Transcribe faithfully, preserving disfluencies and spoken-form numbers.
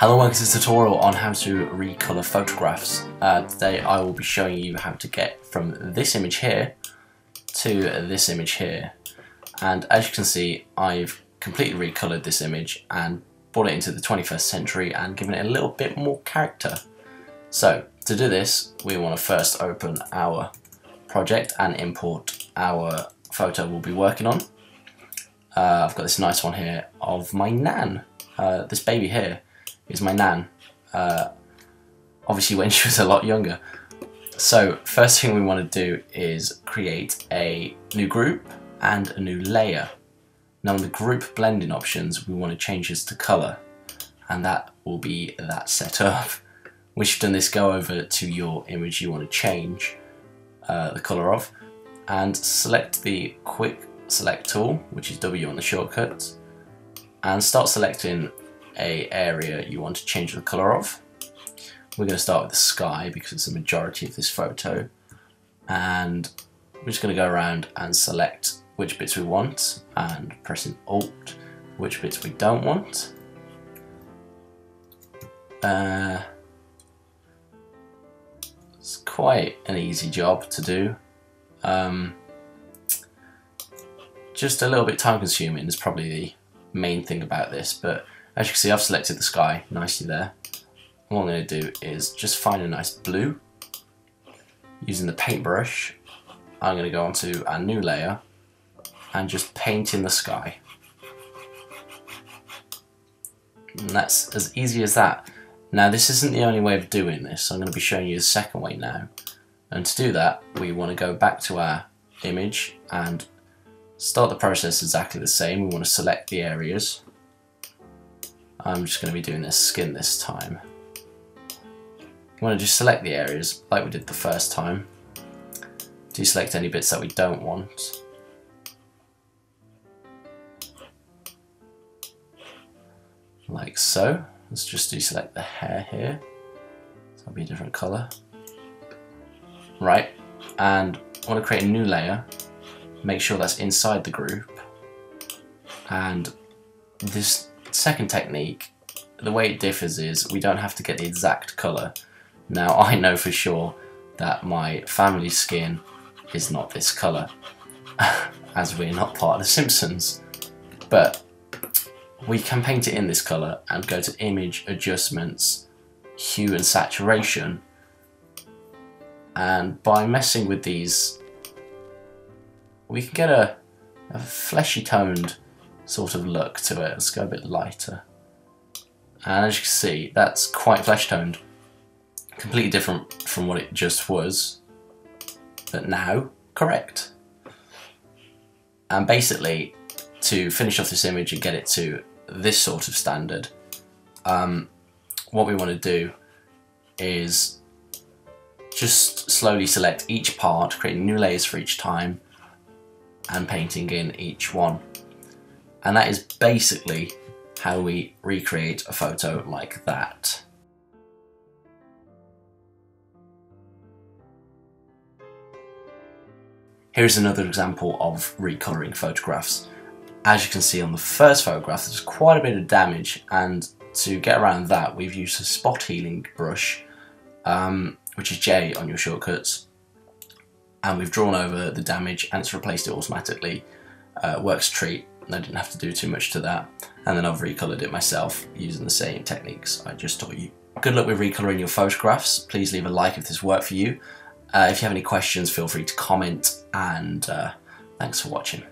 Hello, welcome to this tutorial on how to recolor photographs. Uh, today I will be showing you how to get from this image here to this image here. And as you can see, I've completely recolored this image and brought it into the twenty-first century and given it a little bit more character. So to do this, we want to first open our project and import our photo we'll be working on. Uh, I've got this nice one here of my nan. Uh, this baby here is my nan, uh, obviously when she was a lot younger. So first thing we want to do is create a new group and a new layer. Now in the group blending options, we want to change this to colour, and that will be that setup. Once you've done this, go over to your image you want to change uh, the colour of, and select the quick select tool, which is W on the shortcuts, and start selecting a area you want to change the colour of. We're going to start with the sky because it's the majority of this photo, and we're just going to go around and select which bits we want and pressing Alt, which bits we don't want. Uh, it's quite an easy job to do. Um, just a little bit time consuming is probably the main thing about this, but as you can see, I've selected the sky nicely there. All I'm going to do is just find a nice blue. Using the paintbrush, I'm going to go onto our new layer and just paint in the sky. And that's as easy as that. Now this isn't the only way of doing this, so I'm going to be showing you the second way now. And to do that, we want to go back to our image and start the process exactly the same. We want to select the areas. I'm just going to be doing this skin this time. You want to just select the areas like we did the first time. Deselect any bits that we don't want. Like so. Let's just deselect the hair here. That'll be a different colour. Right, and I want to create a new layer. Make sure that's inside the group. And this second technique, the way it differs is we don't have to get the exact colour. Now I know for sure that my family skin is not this colour, as we're not part of the Simpsons, but we can paint it in this colour and go to Image, Adjustments, Hue and Saturation, and by messing with these we can get a, a fleshy toned sort of look to it. Let's go a bit lighter, and as you can see, that's quite flesh toned, completely different from what it just was, but now correct. And basically, to finish off this image and get it to this sort of standard, um, what we want to do is just slowly select each part, creating new layers for each time and painting in each one. And that is basically how we recreate a photo like that. Here's another example of recoloring photographs. As you can see on the first photograph, there's quite a bit of damage, and to get around that, we've used a spot healing brush, um, which is J on your shortcuts, and we've drawn over the damage and it's replaced it automatically. Uh, works treat. I didn't have to do too much to that, and then I've recolored it myself using the same techniques I just taught you. Good luck with recoloring your photographs. Please leave a like if this worked for you. Uh, if you have any questions, feel free to comment, and uh, thanks for watching.